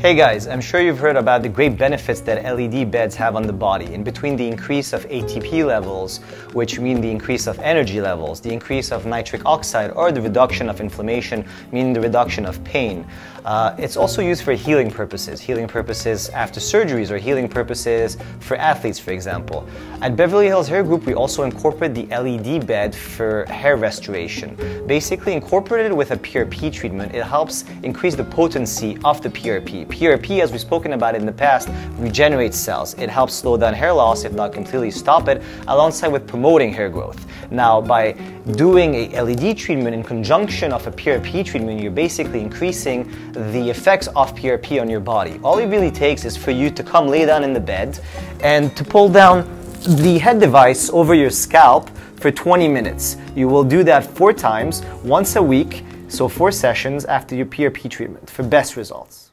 Hey guys, I'm sure you've heard about the great benefits that LED beds have on the body. In between the increase of ATP levels, which mean the increase of energy levels, the increase of nitric oxide, or the reduction of inflammation, meaning the reduction of pain. It's also used for healing purposes after surgeries, or healing purposes for athletes, for example. At Beverly Hills Hair Group, we also incorporate the LED bed for hair restoration. Basically, incorporated with a PRP treatment, it helps increase the potency of the PRP. PRP, as we've spoken about in the past, regenerates cells. It helps slow down hair loss, if not completely stop it, alongside with promoting hair growth. Now, by doing a LED treatment in conjunction of a PRP treatment, you're basically increasing the effects of PRP on your body. All it really takes is for you to come lay down in the bed and to pull down the head device over your scalp for 20 minutes. You will do that 4 times, once a week, so 4 sessions after your PRP treatment for best results.